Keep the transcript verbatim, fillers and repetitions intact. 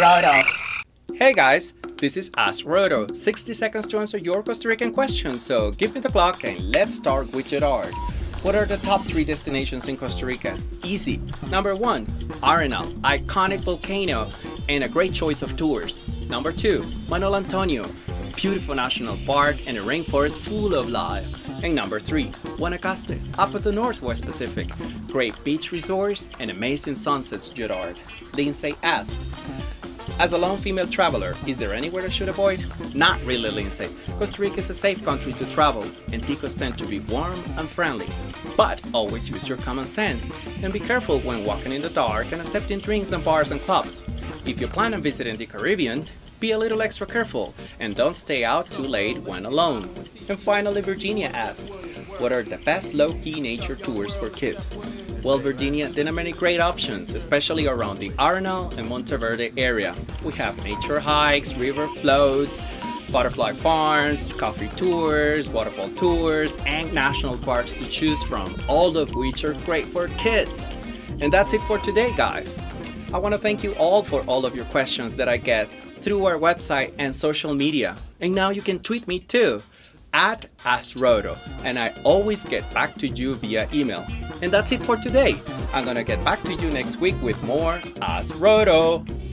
Rodo. Hey guys, this is Ask Rodo, sixty seconds to answer your Costa Rican questions, so give me the clock and let's start with Gerard. What are the top three destinations in Costa Rica? Easy. Number one, Arenal, iconic volcano and a great choice of tours. Number two, Manuel Antonio, beautiful national park and a rainforest full of life. And number three, Guanacaste, up at the Northwest Pacific, great beach resorts and amazing sunsets, Gerard. Lindsay asks, as a lone female traveler, is there anywhere I should avoid? Not really, Lindsay. Costa Rica is a safe country to travel, and Ticos tend to be warm and friendly. But always use your common sense, and be careful when walking in the dark and accepting drinks and bars and clubs. If you plan on visiting the Caribbean, be a little extra careful, and don't stay out too late when alone. And finally, Virginia asks, what are the best low-key nature tours for kids? Well, Virginia, there are many great options, especially around the Arenal and Monteverde area. We have nature hikes, river floats, butterfly farms, coffee tours, waterfall tours, and national parks to choose from, all of which are great for kids. And that's it for today, guys. I want to thank you all for all of your questions that I get through our website and social media. And now you can tweet me too, at Ask Rodo, and I always get back to you via email. And that's it for today. I'm gonna get back to you next week with more Ask Rodo.